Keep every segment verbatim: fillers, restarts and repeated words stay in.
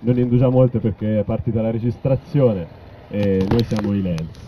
Non indugia molto perché è partita la registrazione e noi siamo i Lenz.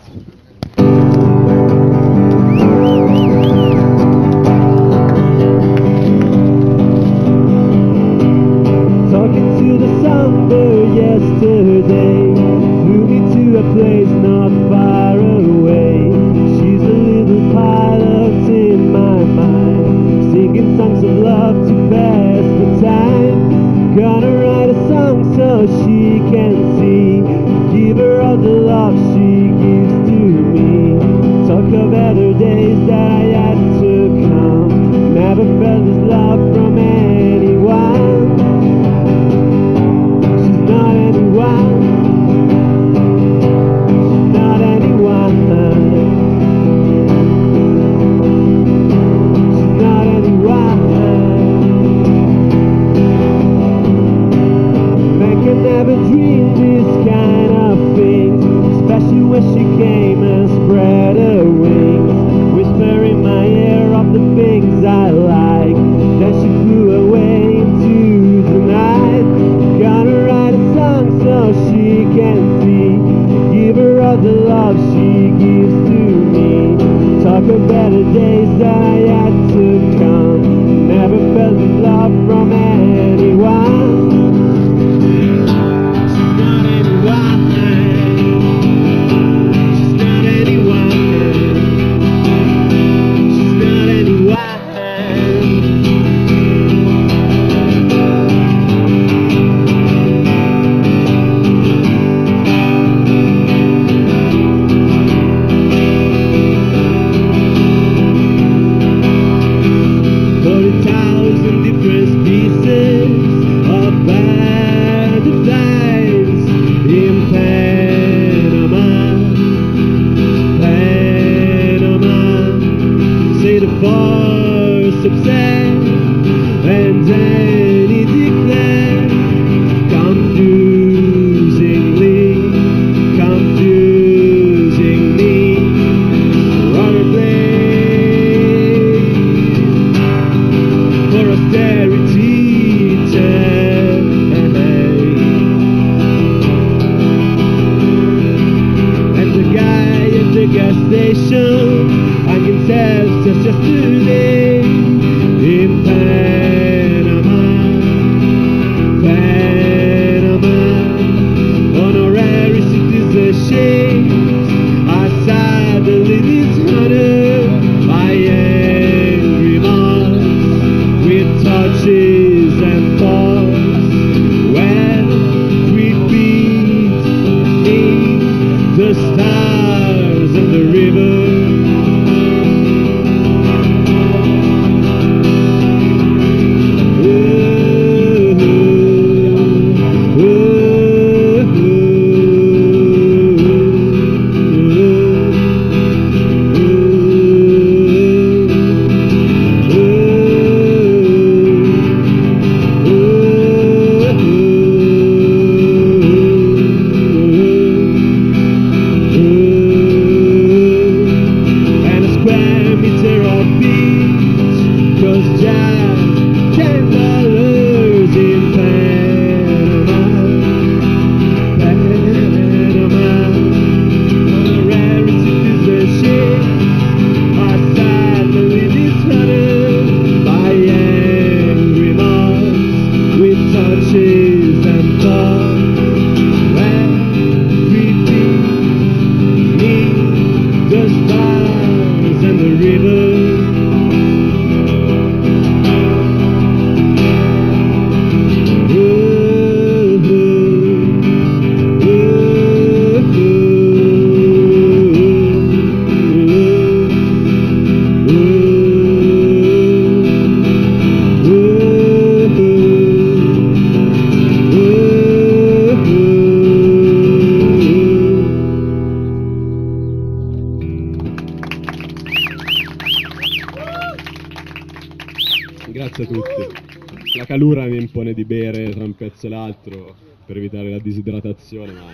L'altro per evitare la disidratazione, ma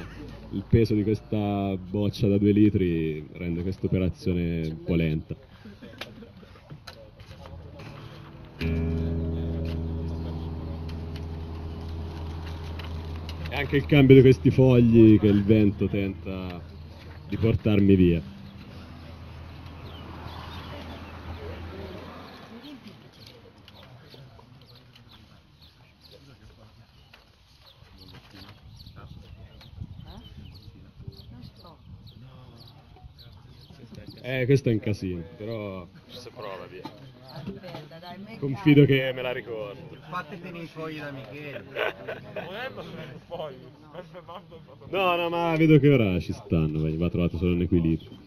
il peso di questa boccia da due litri rende questa operazione un po' lenta. E anche il cambio di questi fogli che il vento tenta di portarmi via. Eh, questo è un casino, però ci si prova, via. Confido che me la ricordo. Fattetene i fogli da Michele. No, no, ma vedo che ora ci stanno, va trovato solo un equilibrio.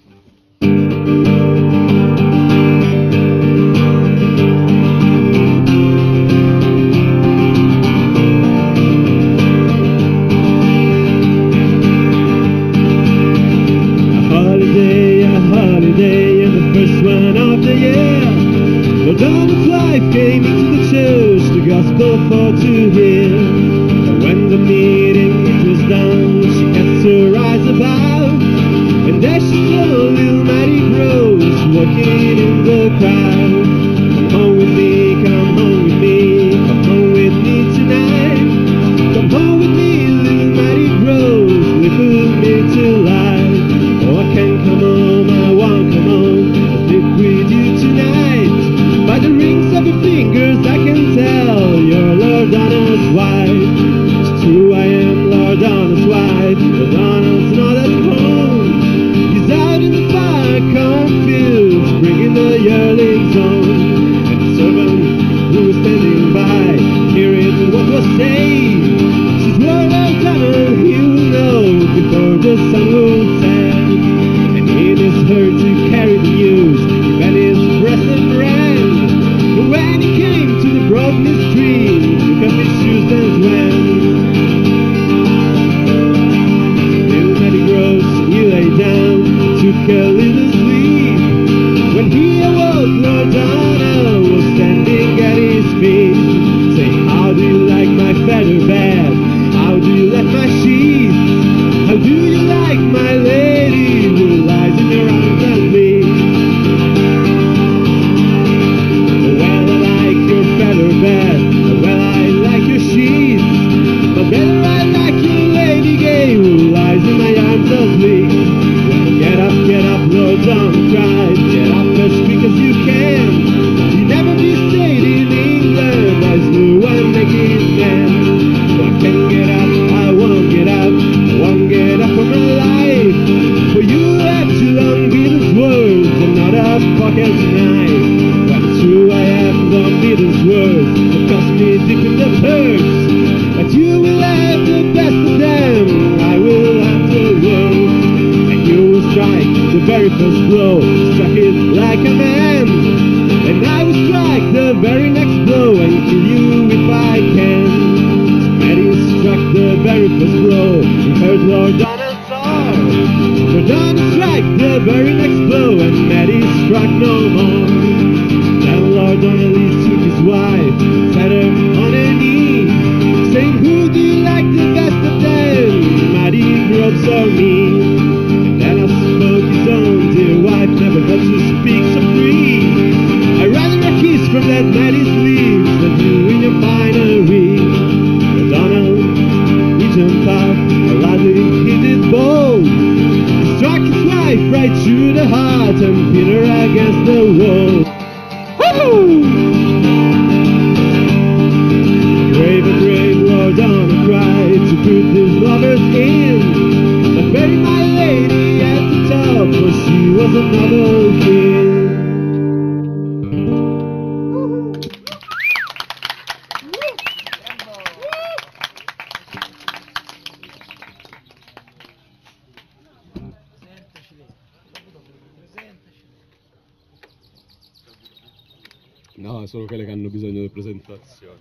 No, solo quelle che hanno bisogno di presentazione.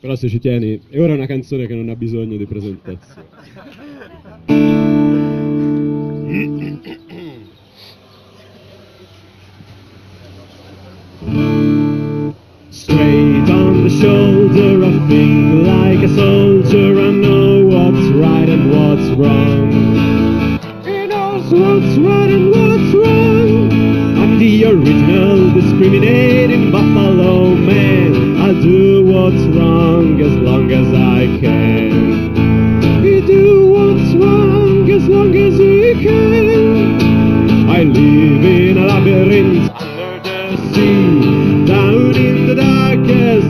Però se ci tieni, e ora è una canzone che non ha bisogno di presentazione. Straight on the shoulder, I think like a soldier, I know what's right and what's wrong. He knows what's right and what's wrong. The original discriminating Buffalo man, I'll do what's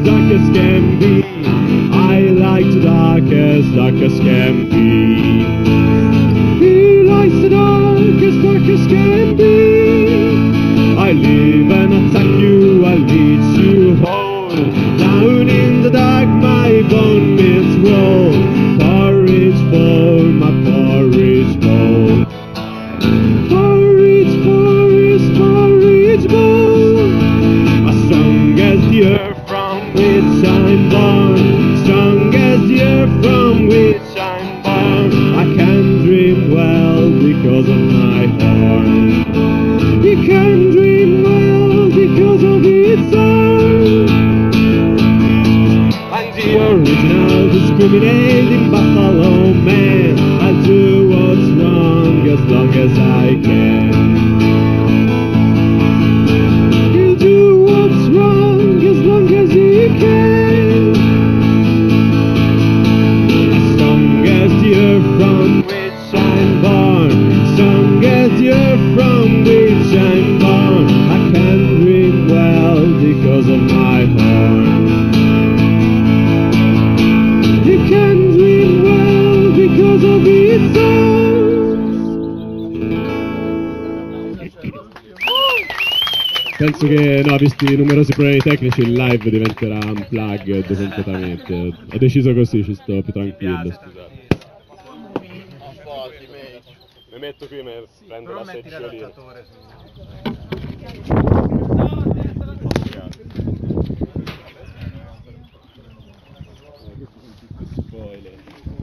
darkest can be. I like the darkest, darkest can be. He likes the darkest, darkest can be. I live and attack you, I lead you home. Down in the dark my bone mills roll. Porridge for my porridge bowl. Porridge, porridge, porridge bowl. As strong as the earth from which I'm born, strong as the earth from which I'm born. I can dream well because of my horn. You can dream well because of its arm. I'm the original discriminating buffalo man. I'll do what's wrong as long as I can. You'll do what's wrong as long as you can. As strong as the earth from which I'm born, strong as the earth from which I'm born. I can breathe well because of my horn. You can breathe well because of its own. Penso che, no, visti i numerosi problemi tecnici, il live diventerà unplugged completamente. Ho deciso così, ci sto più tranquillo. Scusate. Un po' ti metto. Mi metto qui, mi prendo la seggiolina.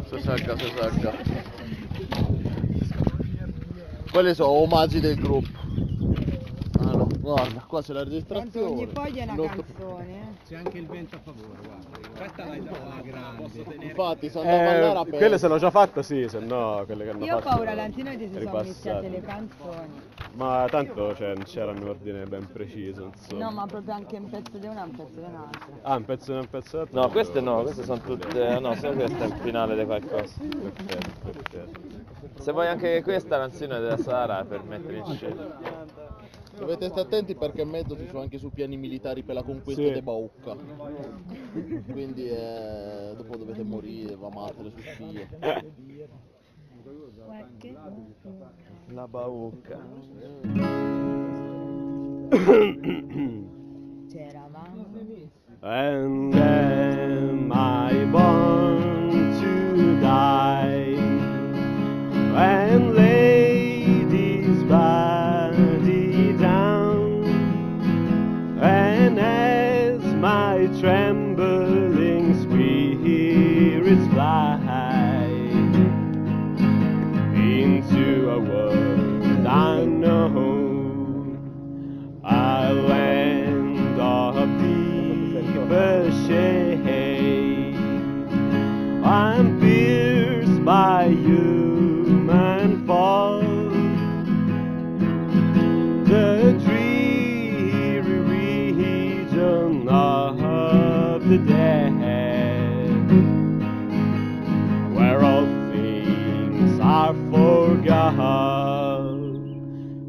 Se salga, se salga. Quelle sono omaggi del gruppo. Guarda, qua c'è la registrazione. Ogni foglia è una canzone. C'è anche il vento a favore, guarda. Questa l'hai già fatta grande. Infatti, sono eh, da mandare a pelle. Quelle se l'ho già fatta, sì, se no quelle che hanno fatto. Io ho paura, Lantino, che si sono iniziate le canzoni. Ma tanto, cioè, non c'era un ordine ben preciso, insomma. No, ma proprio anche un pezzo di una e un pezzo di un'altra. Ah, un pezzo di un pezzo di un'altra? No, queste no, queste sono tutte... No, solo questa è il finale di qualcosa. Perfetto, perfetto. Se vuoi anche questa, Lantino, della Sara, per mettere in scena. Dovete stare attenti perché in mezzo ci sono anche su piani militari per la conquista sì. di Baucca. Quindi eh, dopo dovete morire, va matto le sue figlie. La Baucca. C'eravamo. And am I born to die? And ladies by. My trembling spirits fly into a world unknown, a land of deeper shade. I'm pierced by human fall. The of the dead, where all things are forgot.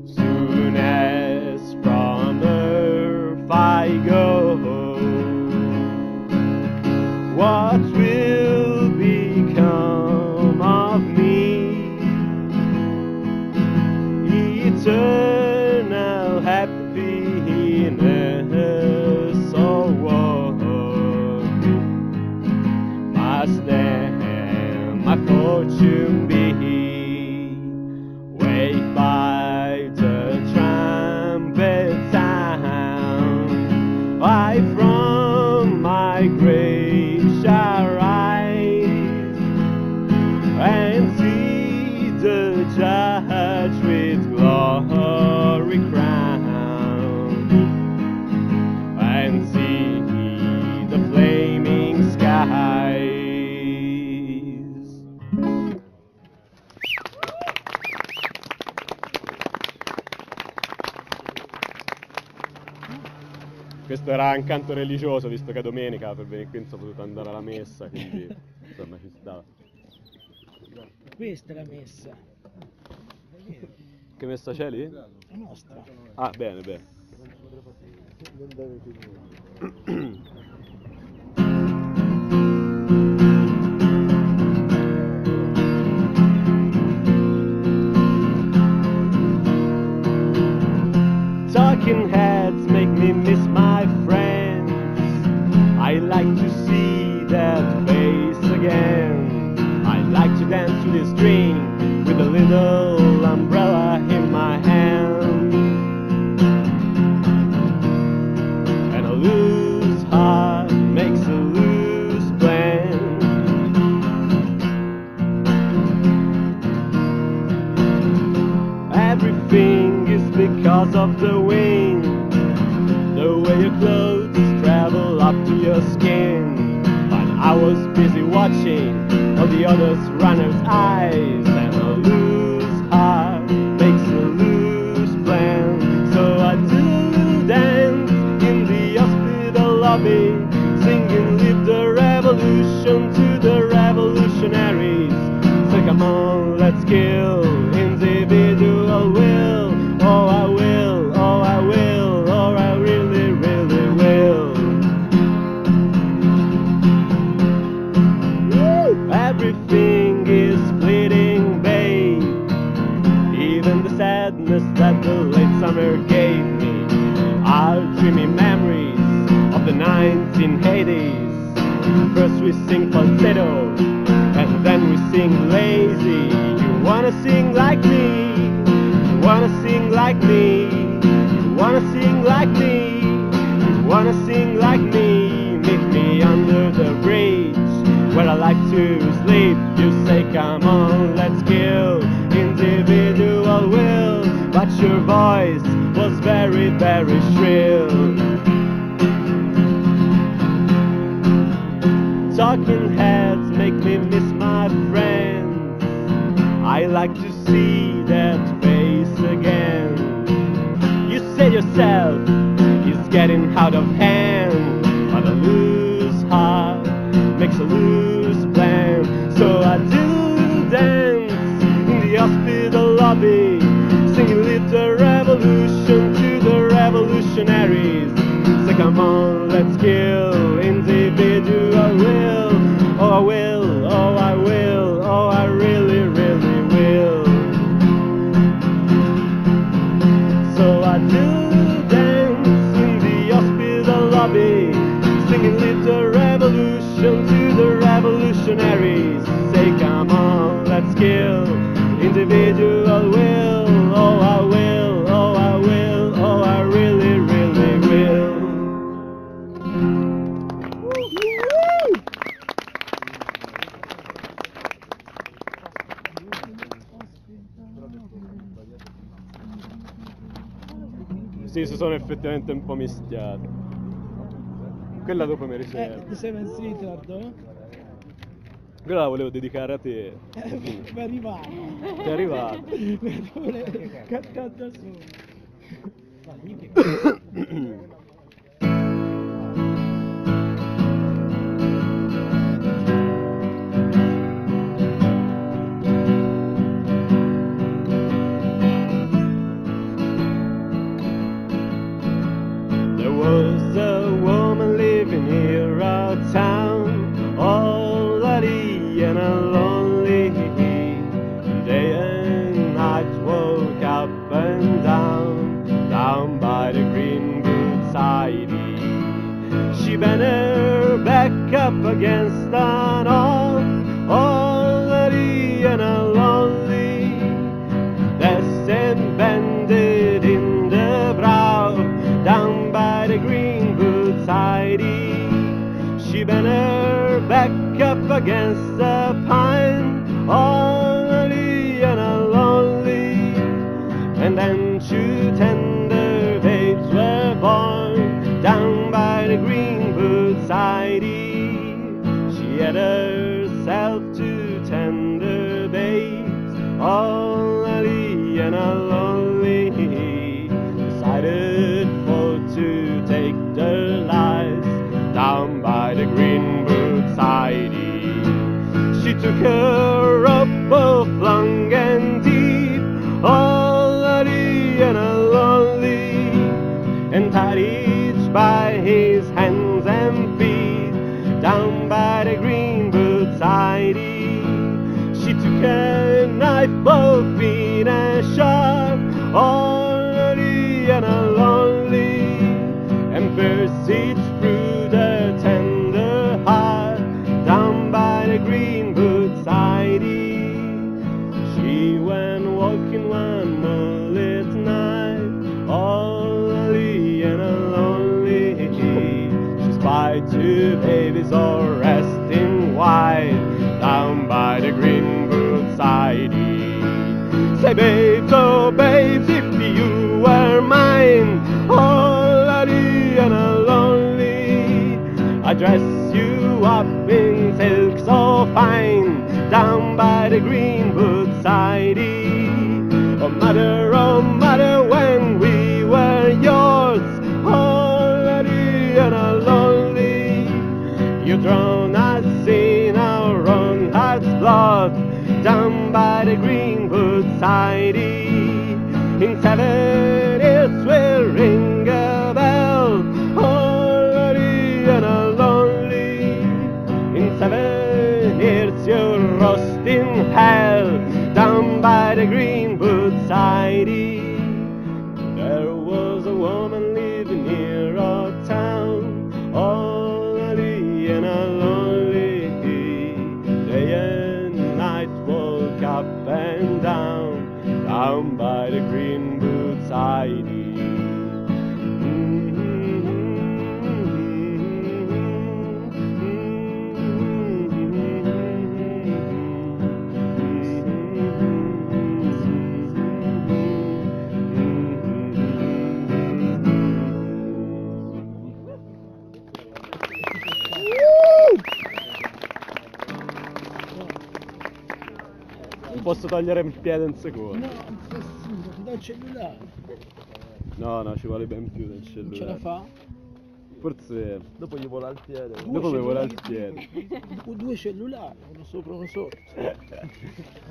Soon as from earth I go, what will become of me? Eternal happiness. My fortune be wake by the trumpet sound. I from my grave shall rise and see the judge with glory crowned and see the flaming sky. Questo era un canto religioso, visto che è domenica, per venire qui non sono potuto andare alla messa, quindi insomma ci stava. Questa è la messa. Che messa c'è lì? La nostra. Ah, bene, bene. talking heads make me miss my friends. I like to see that face again. I like to dance to this dream with a little umbrella in my hand, and a loose heart makes a loose plan. Everything is because of the wind, the way your clothes travel up to your skin. But I was busy watching all the others' runners' eyes, and a loose heart makes a loose plan. So I do dance in the hospital lobby, singing "Live the Revolution" to the revolutionaries. So come on, let's kill individual will. Oh, I will, oh, I will, oh, I really, really will. Woo! Everything is fleeting, babe. Even the sadness that the late summer gave me are dreamy memories of the nineteen eighties. First we sing falsetto, and then we sing lazy. You wanna sing like me? You wanna sing like me, you wanna sing like me, you wanna sing like me. Meet me under the bridge where I like to sleep. You say come on, let's kill individual will, but your voice was very, very shrill. Talking heads make me miss my friends. I like to see that again. You said yourself, it's getting out of hand, but a loose heart makes a loose plan. So I do dance in the hospital lobby, singing "Live the Revolution" to the revolutionaries. So come on, let's kill individual will. Oh, I will, oh, I will, oh, I really, really will. I do dance in the hospital lobby, singing "Live the Revolution" to the revolutionaries. Say come on, let's kill individual will. Oh, I will, oh, I will, oh, I really, really will. Sì, si sono effettivamente un po' mischiati. Quella dopo mi riservo. Eh, ti sei messo in ritardo? Quella la volevo dedicare a te. Eh, ma arrivato. Ti è arrivato. Cantata solo. Against an old, already and a lonely, destined banded in the brow, down by the Greenwood Sidey. She bent her back up against a pine, already and a lonely, and then two tender babes were born, down by the Greenwood Sidey. Get herself to tender babes, already and a lonely, decided for to take their lives down by the Greenwood Sidey. She took two babies all resting wide down by the Greenwood Sidey. Say, babes, oh babes, if you were mine, all bloody and lonely, I'd dress you up in silk so fine down by the Greenwood Sidey. Oh mother, oh mother, when we were yours, all bloody and lonely, you drowned us in our own heart's blood down by the Greenwood Sidey. In seven years we'll ring a bell, all bloody and lonely. In seven years you'll roast in hell down by the Greenwood Sidey. There was a woman living near our town, all bloody and lonely. Day and night walk up and down, down by the Greenwood Sidey. Posso togliere un piede un secondo? No, nessuno, ti do il cellulare. No, no, ci vuole ben più del cellulare. Ce la fa? Forse... Dopo gli vola il piede. Due Dopo mi vola il piede. Due cellulari, uno sopra, uno sotto.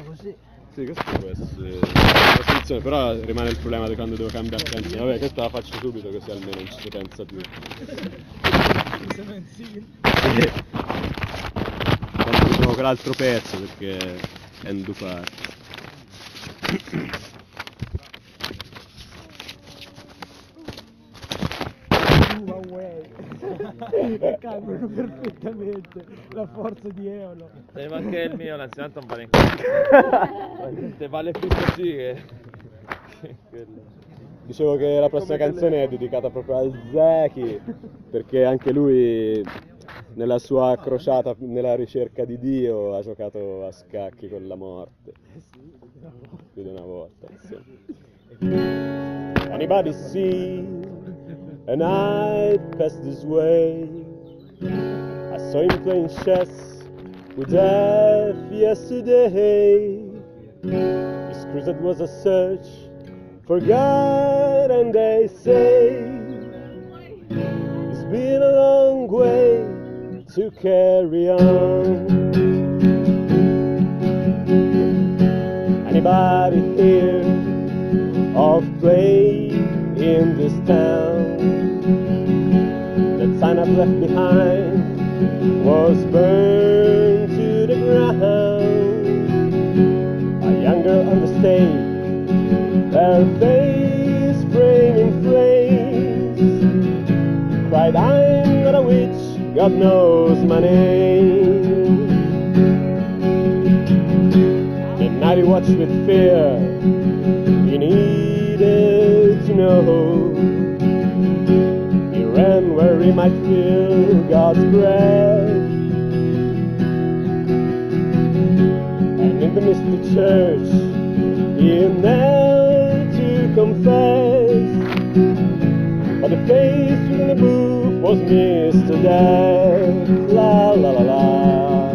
Così. Sì, questo può essere la soluzione, però rimane il problema di quando devo cambiare canzone. Vabbè, questa la faccio subito così almeno non ci si pensa più. Quando sono con l'altro pezzo, perché... and do part. Move away. Cambiano perfettamente la forza di Eolo. Deve anche il mio, l'anziano non vale in questo. Te vale più così che... Dicevo che la prossima canzone è dedicata proprio al Zeki, perché anche lui... nella sua crociata, nella ricerca di Dio, ha giocato a scacchi con la morte. Più di una volta, insomma. Anybody see a night pass this way? I saw him playing chess with death yesterday. His crusade was a search for God, and they say it's been a long way to carry on. Anybody here of play in this town? That sign I've left behind was burned to the ground. A younger on the stage, their face framed in flames, cried, I'm not a witch, God knows my name. Midnight he watched with fear, he needed to know. He ran where he might feel God's breath, and in the mystic church he knelt to confess. But the face within the booth was Mister Death, la la la la.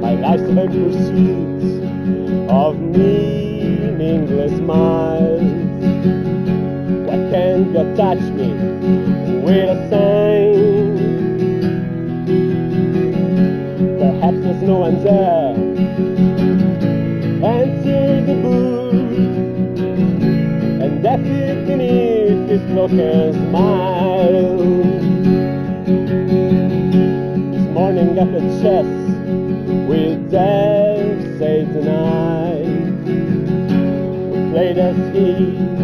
My life's a vain pursuit of meaningless miles. Why can't God touch me with a sign? Perhaps there's no one there. Answer the booth, and that's it beneath this broken smile. This morning at the chess, we'll dare say tonight. We played as he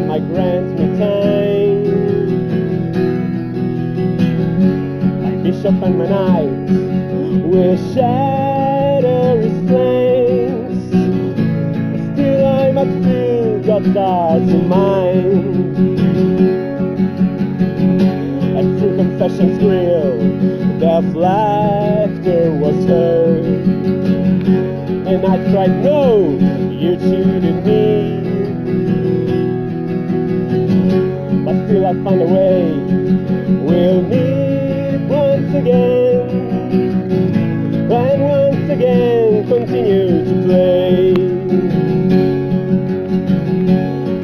might grant me time. My bishop and my knight will shatter his flames. Still I must feel God's thoughts in mine. Confessions real, of laughter was heard. And I cried, no, you're cheating me. But still I find a way, we'll meet once again, and once again continue to play.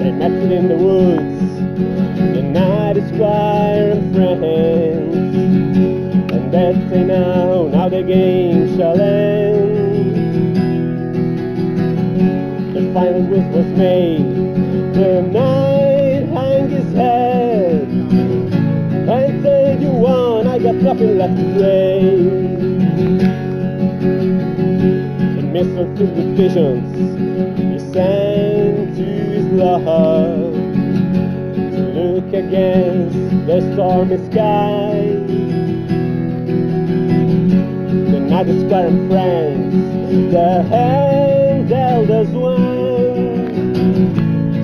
They met in the woods, the night is fire and friends. And let's say now, now the game shall end. The final wish was made, the knight hung his head. I said you won, I got nothing left to play. And Mister took the visions, he sang to his love, to look against the stormy sky. The night is fair and friends, the hand held as one.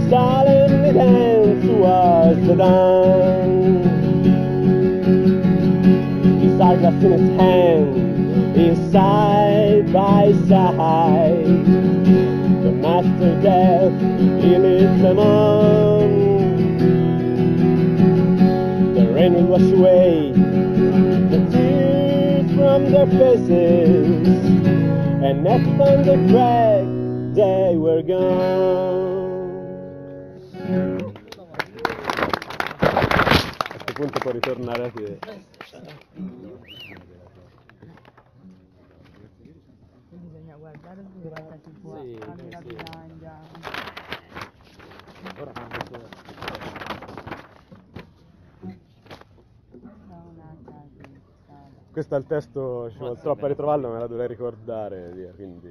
Silently dance towards the dawn. His eyeglass in his hand, his side by side. The master death, he leads them on. The rain will wash away the tears from their faces, and at thunder crack, they were gone. Punto può ritornare a chiedere. Quindi bisogna guardare durante il tuo anche la bilancia. Ora quando sono questo è il testo, ci vuole troppo a ritrovarlo, me la dovrei ricordare, via, quindi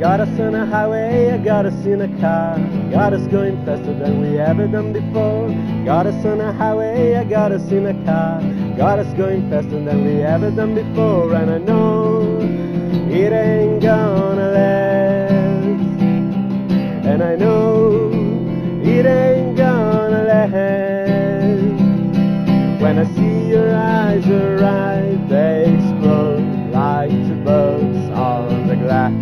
got us on a highway, got us in a car, got us going faster than we ever done before. Got us on a highway, got us in a car, got us going faster than we ever done before. And I know it ain't gonna last, and I know it ain't gonna last. When I see your eyes arrive, they explode like two boats on the glass.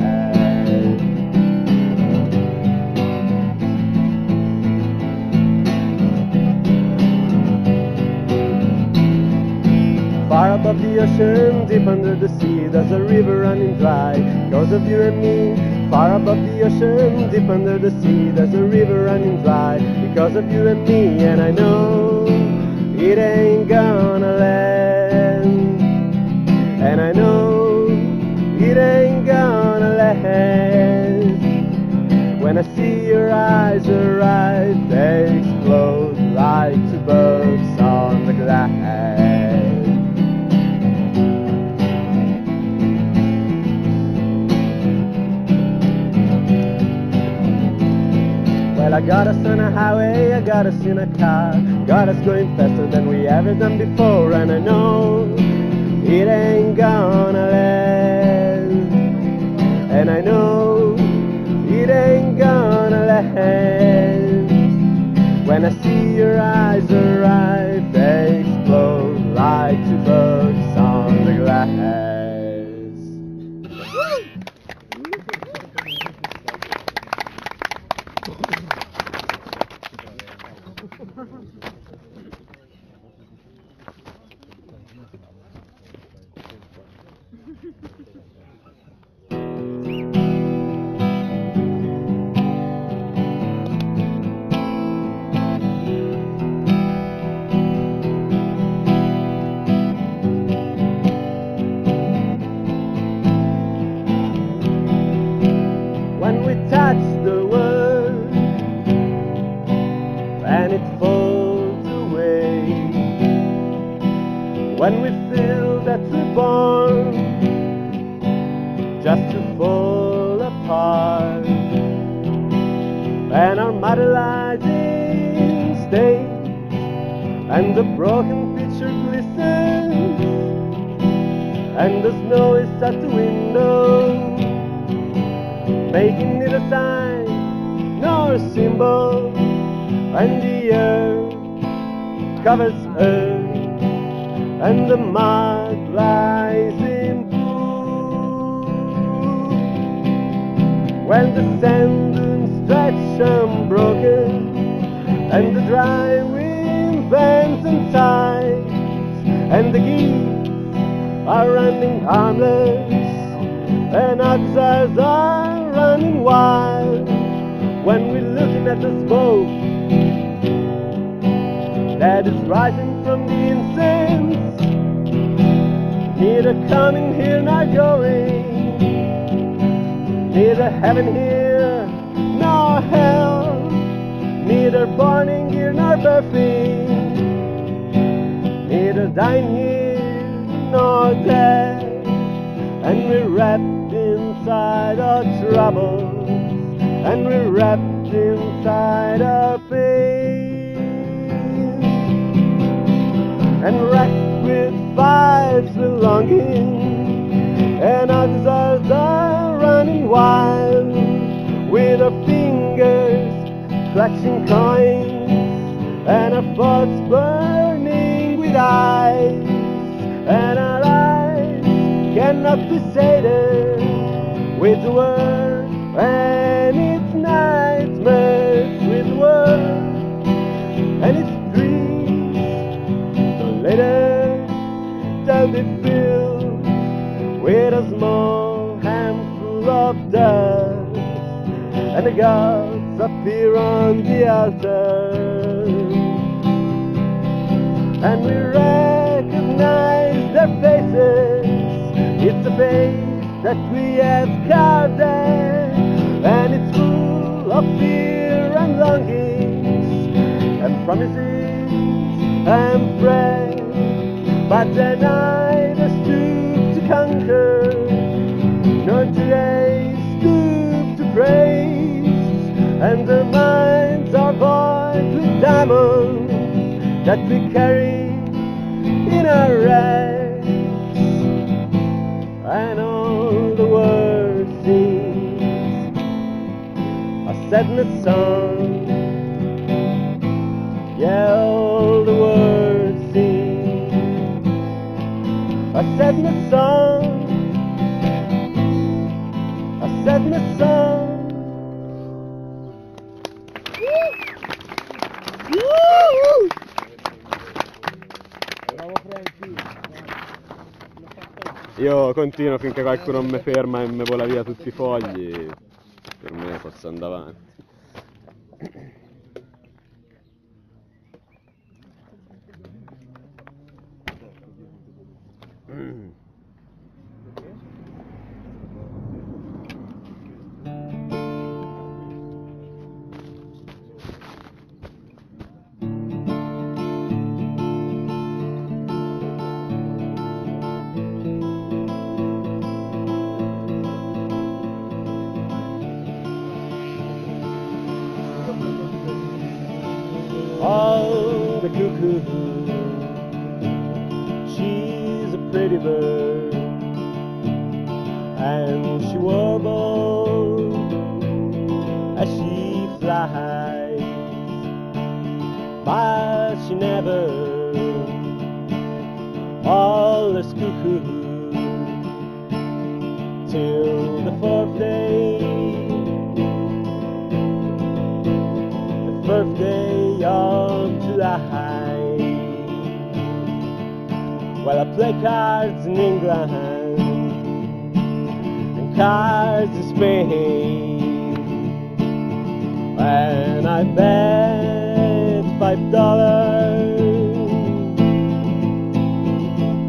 Far above the ocean, deep under the sea, there's a river running dry, cause of you and me. Far above the ocean, deep under the sea, there's a river running dry, because of you and me. And I know it ain't gonna last, and I know it ain't gonna last. When I see your eyes arrive, they explode like two boats on the glass. Well, I got us on a highway, I got us in a car, got us going faster than we ever done before. And I know it ain't gonna last, and I know it ain't gonna last. When I see your eyes arrive, they explode like two bugs on the glass. And the broken picture glistens and the snow is at the window, making it a sign nor a symbol, and the earth covers earth, and the mud lies in blue, when the sand stretch unbroken, and the dry wind bends and sighs, and the geese are running harmless, and oxeyes are running wild, when we're looking at the smoke that is rising from the incense, neither coming here nor going, neither heaven here nor hell, neither burning here nor buffing, neither dying here nor dead, and we're wrapped inside our troubles, and we're wrapped inside our pain, and wracked with vibes belonging, and our desires are running wild, with our fingers clutching coins, and our thoughts burning with eyes, and our eyes cannot be sated with words and its nightmares, with words and its dreams, the letters shall be filled with a small handful of dust, and the gods appear on the altar, and we recognize their faces, it's the face that we have carved there, and it's full of fear and longings, and promises and prayers, but they're neither stoop to conquer, nor today stoop to pray. And the minds are void with diamonds that we carry in our rags, and all the world sings a sadness song. Yeah, all the world sings a sadness song, a sadness song. Io continuo finché qualcuno non mi ferma e mi vola via tutti i fogli, per me posso andare avanti. The cuckoo, she's a pretty bird, and she warbles as she flies, but she never hollers cuckoo till the fourth day, the fourth day of July. Well, I play cards in England and cards in Spain, and I bet five dollars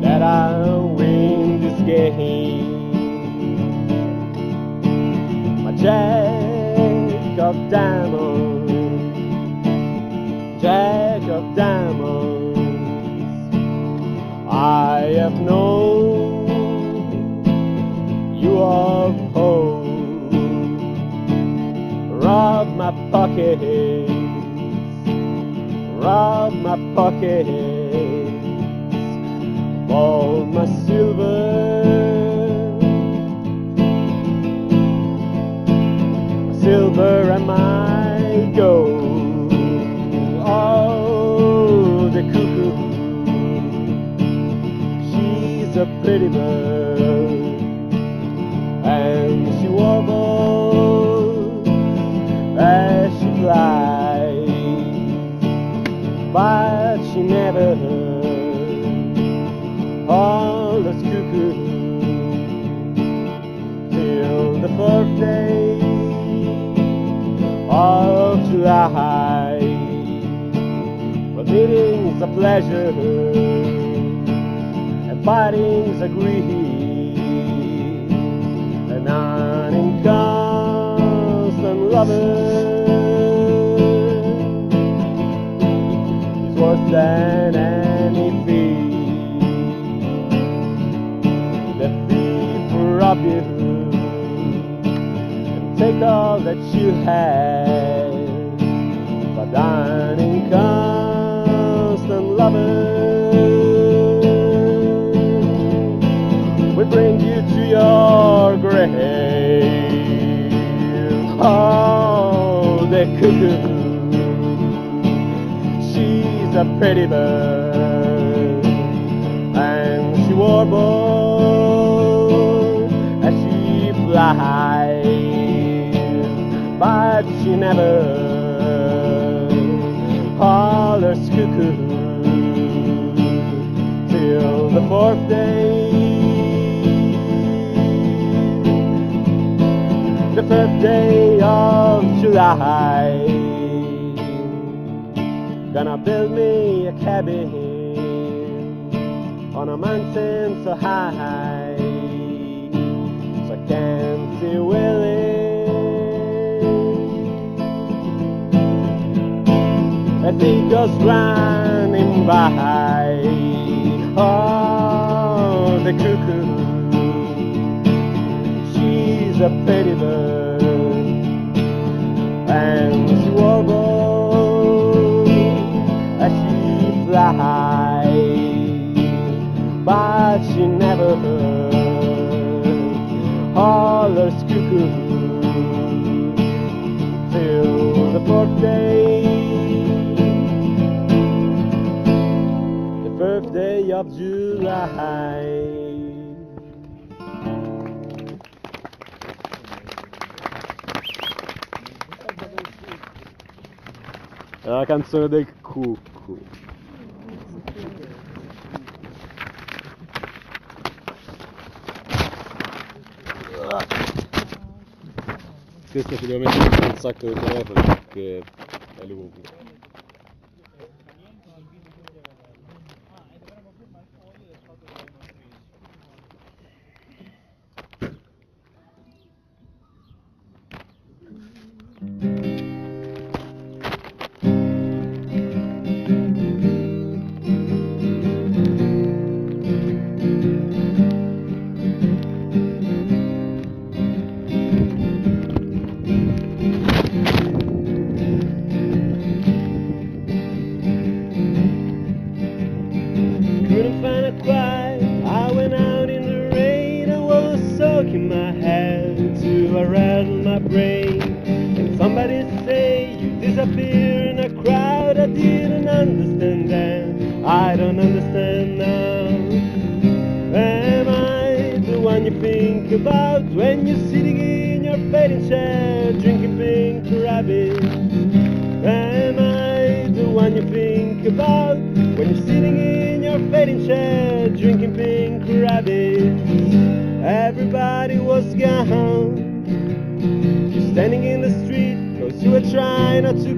that I'll win this game. My jack of diamonds, jack of diamonds, I have known you of old, rob my pockets, rob my pockets, all my silver. over I might go. Oh, the cuckoo, she's a pretty bird, and she warbles as she flies, but she never heard all those cuckoos till the fourth day of July. But meeting's a pleasure, and parting's a grief, and on in comes some lover, is worse than any fee. The fee for obvious, take all that you have, but thine inconstant lovers, we bring you to your grave. Oh, the cuckoo, she's a pretty bird, and she warbles as she flies, but she never hollers cuckoo till the fourth day. The fifth day of July, gonna build me a cabin on a mountain so high, so I can see Willie as he goes running by. Oh, the cuckoo, she's a pretty bird, and she warbles as she flies, but she never heard all her cuckoo till the fourth day. Birthday of July. È la canzone del cucù. Questo ci devo mettere un sacco di telefono perché è lungo. Standing in the street, cause I was trying not to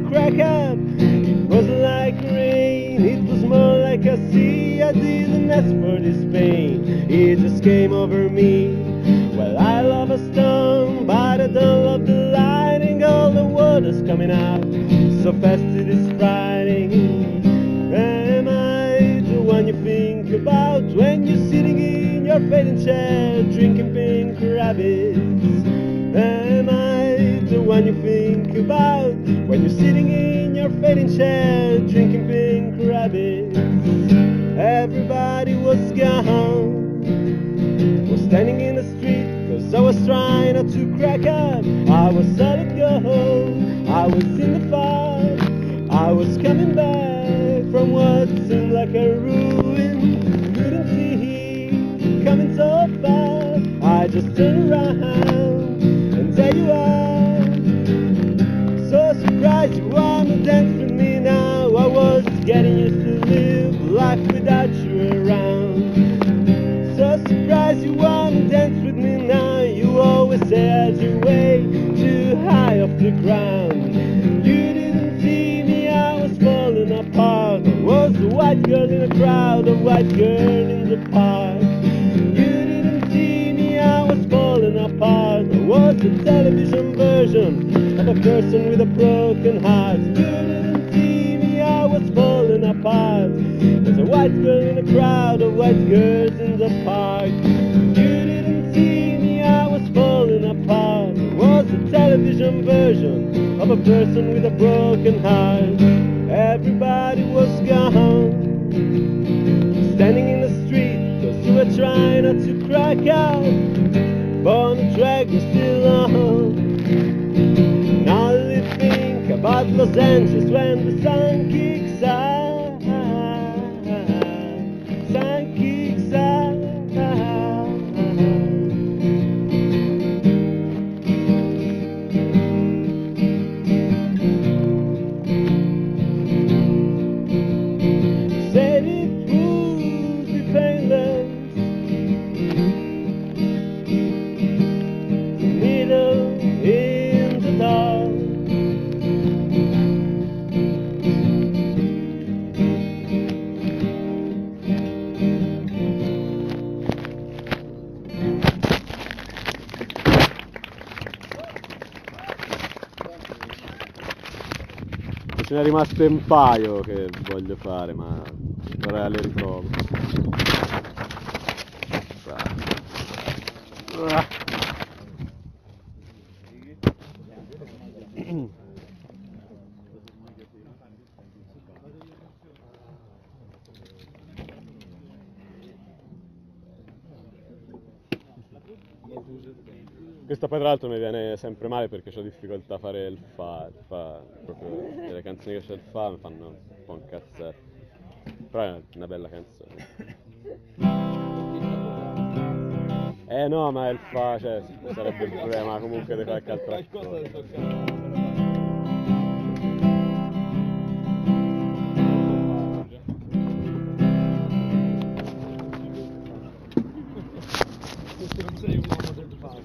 crack up. I was solid gold. life without you around. So surprised you wanna dance with me now. You always said you're way too high off the ground. You didn't see me, I was falling apart. I was a white girl in a crowd, a white girl in the park. You didn't see me, I was falling apart. I was a television version of a person with a broken heart. You didn't see me, I was falling apart. There's a white girl in a crowd of white girls in the park. You didn't see me, I was falling apart. I was a television version of a person with a broken heart. Everybody was gone, standing in the street, those who were trying not to crack out. But the track was still on. Now they think about Los Angeles when the sun kicks out. Ce ne è rimasto un paio che voglio fare, ma ora le ritrovo. Questa poi tra l'altro mi viene sempre male perché ho difficoltà a fare il fa, il fa proprio le canzoni che c'è il fa mi fanno un po' un cazzetto, però è una bella canzone. Eh no, ma il fa, cioè, sarebbe il problema comunque di qualche altra cosa.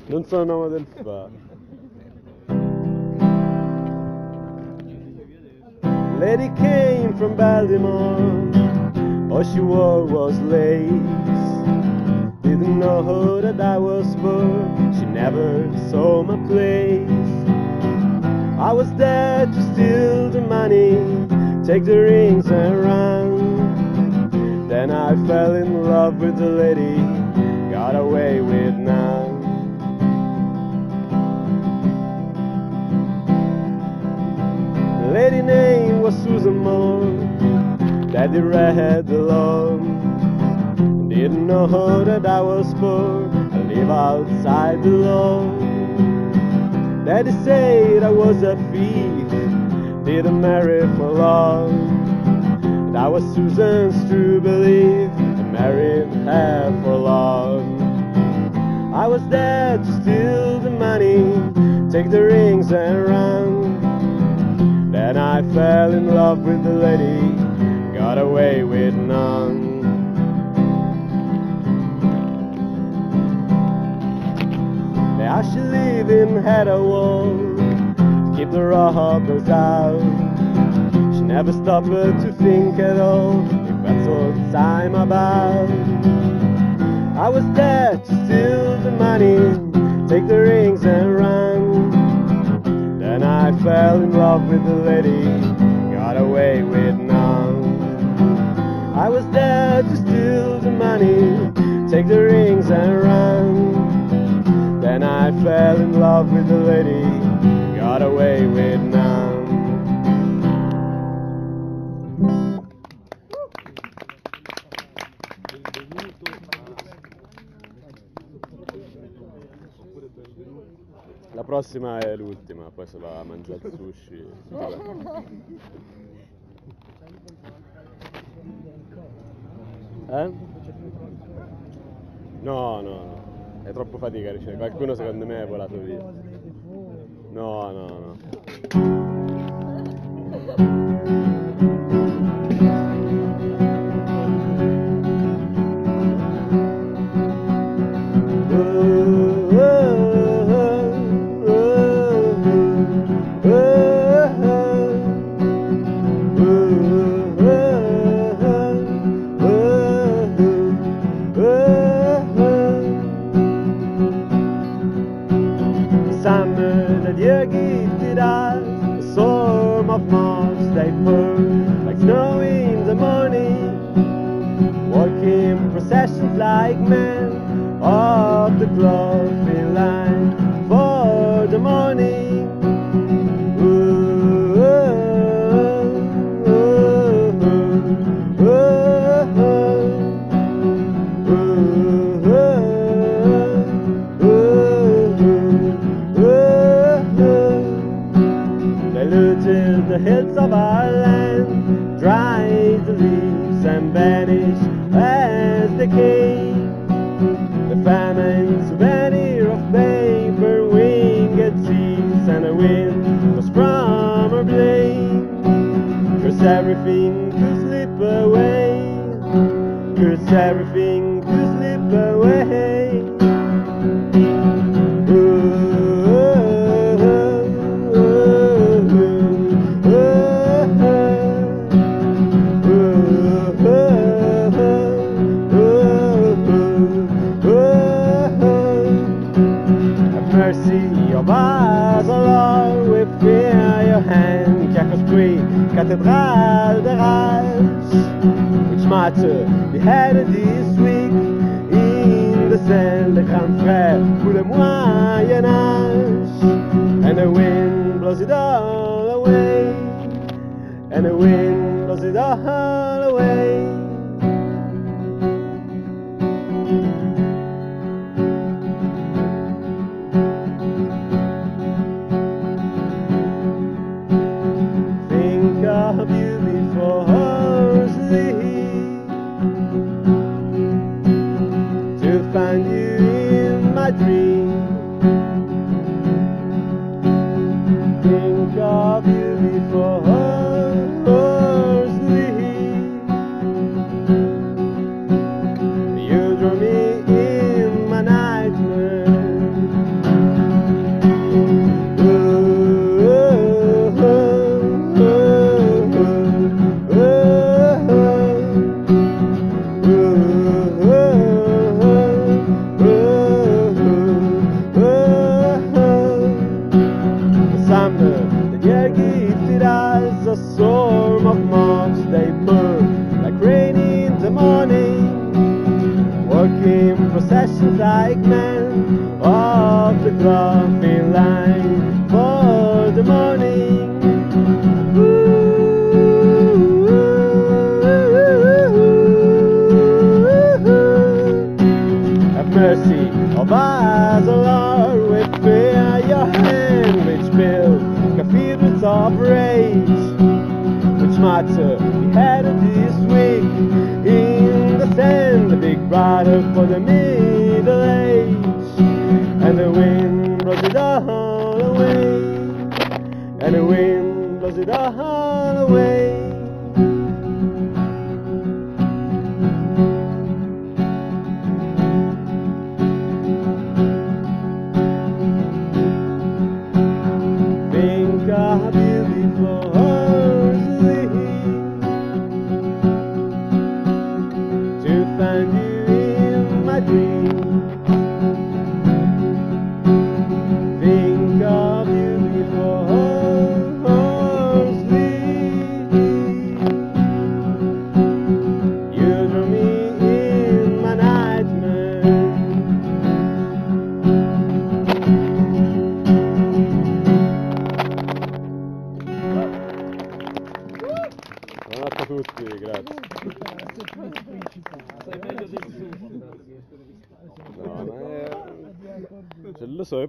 Non so il nome del fa. Lady came from Baltimore. All she wore was lace. Didn't know that I was poor. She never saw my place. I was there to steal the money, take the rings and run. Then I fell in love with the lady, got away with none. Lady name was Susan Moore. Daddy read the law. Didn't know that I was poor. I live outside the law. Daddy said I was a thief. Didn't marry for love. That was Susan's true belief. I married her for love. I was there to steal the money, take the rings and run. Then I fell in love with the lady, got away with none. Now she live in Hedda Wall, keep the robbers out. She never stopped to think at all, if that's what I'm about. I was there to steal the money, take the rings and run. Then I fell in love with the lady, got away with none. I was there to steal the money, take the rings and run. Then I fell in love with the lady, got away with none. La prossima è l'ultima, poi se va a mangiare il sushi. Eh? No, no, no. È troppo fatica, riceve. Qualcuno secondo me è volato via. No, no, no. like men of the cloth in line for the morning. Ooh, ooh, ooh, ooh, ooh, ooh, ooh, ooh. They looted the hills of our land, dried the leaves and vanished as they came. The famine's veneer of paper, winged seas, and a wind was from her blade. Curse everything to slip away, curse everything to slip away. Cathedral de Reims, which martyr beheaded this week in the cell de Grand Frère pour le Moyen Âge. And the wind blows it all away, and the wind blows it all away.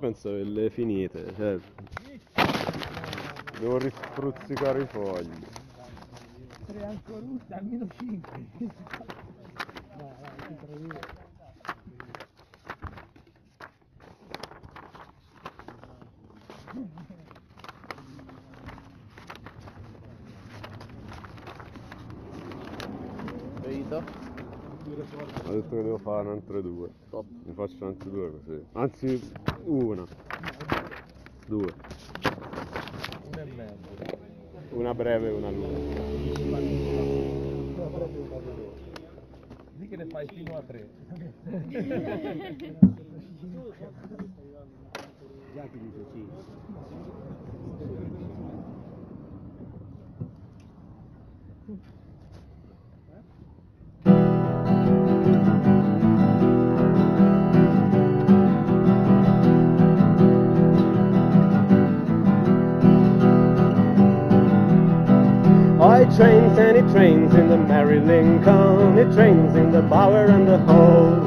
Penso finite, certo. Devo rispruzzicare i fogli. tre ancora una, almeno cinque. Ho detto che devo fare altre due. Top. Ne faccio altre due così. Anzi, una. Due. Una e mezzo. Una breve e una lunga. Una breve e una lunga. Dì che ne fai fino a tre. Già ti dice sì. Thank you. trains, and it trains in the Mary Lincoln, it trains in the Bower and the Hole.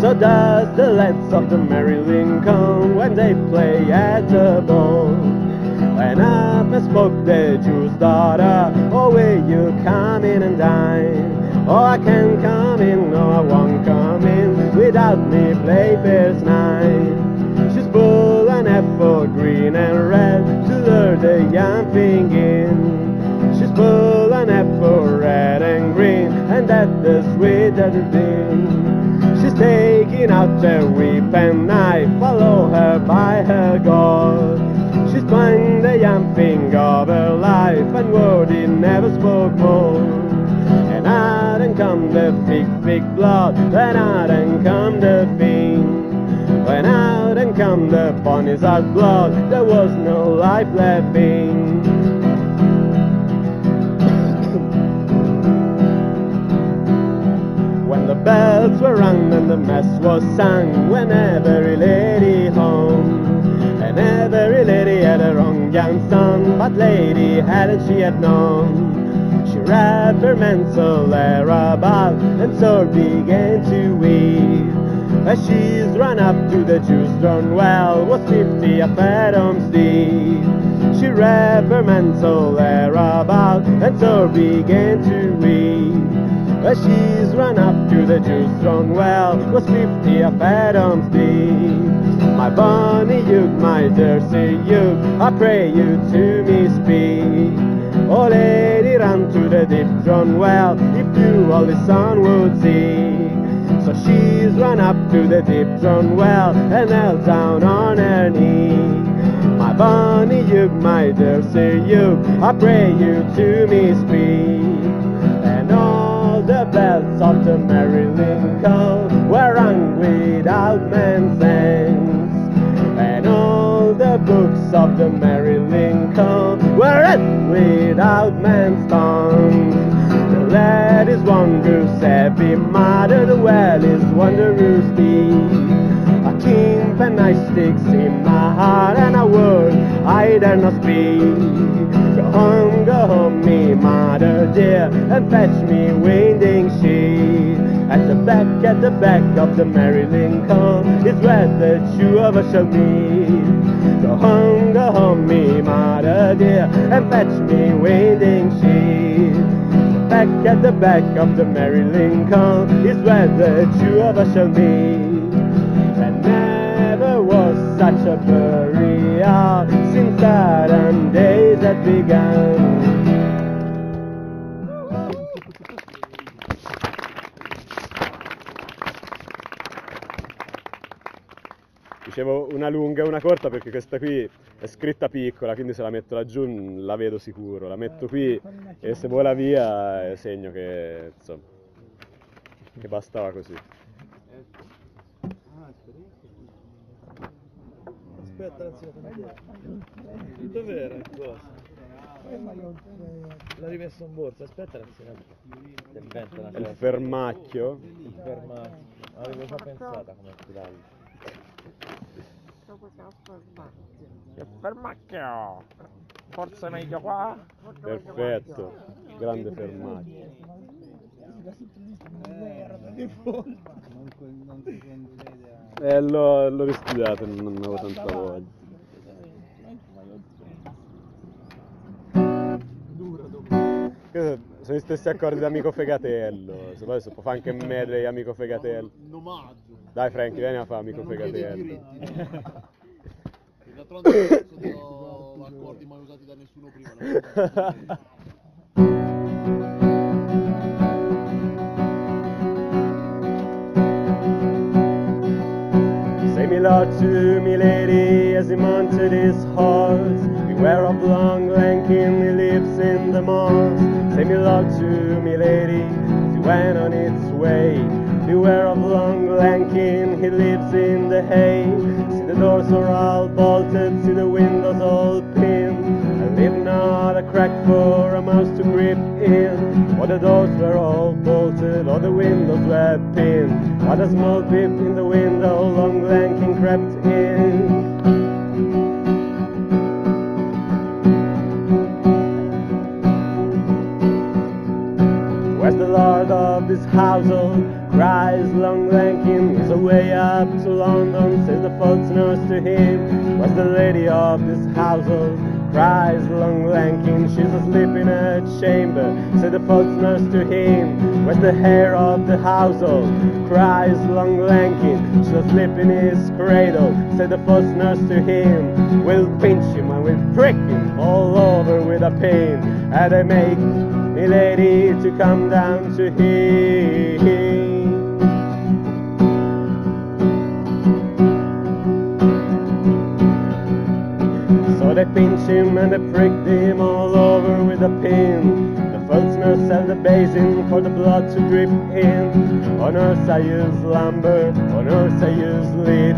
So does the lads of the Mary Lincoln when they play at the ball. When up and spoke the Jew's daughter, "Oh, will you come in and dine?" "Oh, I can't come in, no, I won't come in, without me play fair's nine." She's full an apple green and red to lure the young thing in. She's full an apple red and green, and that the sweet that it is. She's taking out her whip and knife, follow her by her god. She's twanged the young thing of her life, and word it never spoke more. And out and come the thick, thick blood, and out and come the fiend. When out and come the ponies out blood, there was no life left in. Bells were rung and the mass was sung, when every lady home, and every lady had her own young son, but lady had it she had none. She wrapped her mantle about and sore began to weep, as she's run up to the Dewstone Well, was fifty a fathoms deep. She wrapped her mantle about and sore began to weep, as she's run up to the Dewstone Well, was fifty a fathoms deep. "My bonny Hugh, my Dirty Hugh, I pray you to me speak. Oh, lady, run to the Dewstone Well, if you all the sun would see." So she's run up to the Dewstone Well and knelt down on her knee. "My bonny Hugh, my Dirty Hugh, I pray you to me speak." And all the bells of the Mary Lincoln were rung without man's hands, and all the books of the Mary Lincoln were read without man's tongues. The lad is one who's happy mother, the well is one who's deep. I keep a nice sticks in my heart, and a word I dare not speak. Go home, go home, me mother dear, and fetch me winding sheet. At the back, at the back of the Mary Lincoln is where the two of us shall meet. Go home, go home, me mother dear, and fetch me winding sheet. Back at the back of the Mary Lincoln is where the two of us shall meet. And never was such a burial since that and day that began. Dicevo una lunga e una corta perché questa qui è scritta piccola, quindi se la metto laggiù la vedo sicuro, la metto qui e se vola via è segno che, insomma, che bastava così. Aspetta, dov'era il coso? L'ha rimesso in borsa, aspetta la sera. Il Fermacchio? Il Fermacchio, avevo già pensata come tirarlo. Il Fermacchio! Forse è meglio qua? Perfetto, grande Fermacchio. Eh, l'ho, l'ho ristudiato, non avevo tanta voglia. Sono gli stessi accordi d'Amico Fegatello, se poi si può fare anche medley Amico Fegatello. Dai Franky, vieni a fare Amico Fegatello. D'altronde non sono accordi mai usati da nessuno prima. Lord to me lady as he mounted his horse, beware of Long Lankin, he lives in the moss. Say me Lord to me lady as he went on its way, beware of Long Lankin, he lives in the hay. See the doors are all bolted, see the windows all pinned, and leave not a crack for a mouse to creep in. For the doors were all bolted, all the windows were pinned, but a small peep in the window Long Lankin crept in. landlord of this household cries, Long Lankin is away up to London, says the false nurse to him, was the lady of this household. Cries, Long Lankin, she's asleep in her chamber, said the false nurse to him, was the heir of the household. Cries, Long Lankin, she's asleep in his cradle, said the false nurse to him, we'll pinch him and we'll prick him all over with a pain, and they make me lady to come down to him. They pinch him and they pricked him all over with a pin. The false nurse held the basin for the blood to drip in. On earth I use lumber, on earth I use lead.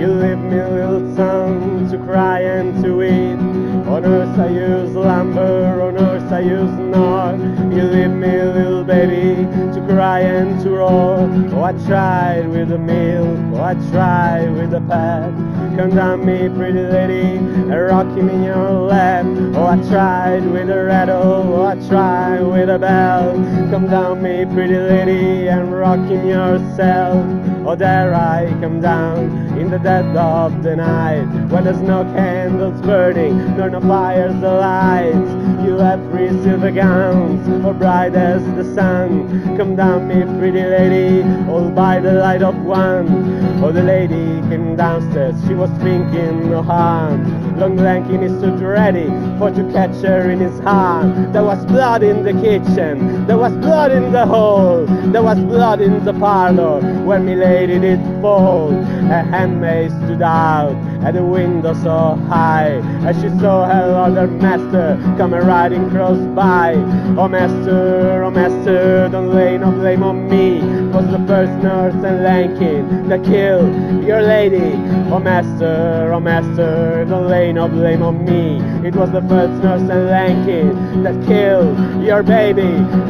You leave me little son to cry and to weep. On earth I use lumber, on earth I use nor. You leave me little baby to cry and to roar. Oh, I tried with the milk, oh, I tried with the pad. Come down me, pretty lady, and rock him in your lap. Oh, I tried with a rattle, oh, I tried with a bell. Come down me, pretty lady, and rock him yourself. Oh, there I come down in the dead of the night, when there's no candles burning, nor no fires alight. You have three silver gowns, oh, bright as the sun. Come down me, pretty lady, all by the light of one. Oh, the lady came downstairs, she was thinking no harm. Long Lankin is too ready for to catch her in his arm. There was blood in the kitchen, there was blood in the hall, there was blood in the parlor when my lady did fall. Her handmaid stood out at the window so high, as she saw her other master come riding cross by. Oh master, oh master, don't lay no blame on me, 'twas the first nurse and Lankin that killed your lady. Oh master, oh master, don't lay no blame on me, it was the first nurse and Lankin that killed your baby.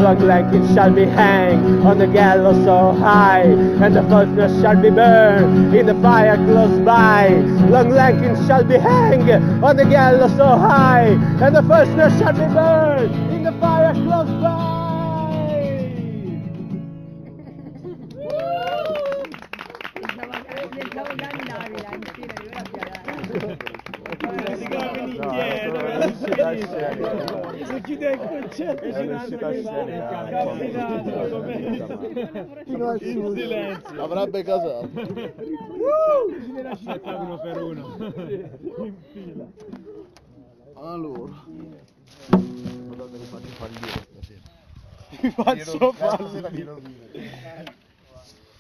Long Lankin shall be hanged on the gallows so high, and the first nurse shall be burned in the fire close by. Long Lankin shall be hanged on the gallows so high, and the first nurse shall be burned in the fire close by. Se chiude il concerto ci riuscita a scegliere in silenzio, avrebbe casato uno per uno in fila. Allora guardate, mi faccio fallire stasera, mi faccio fallire.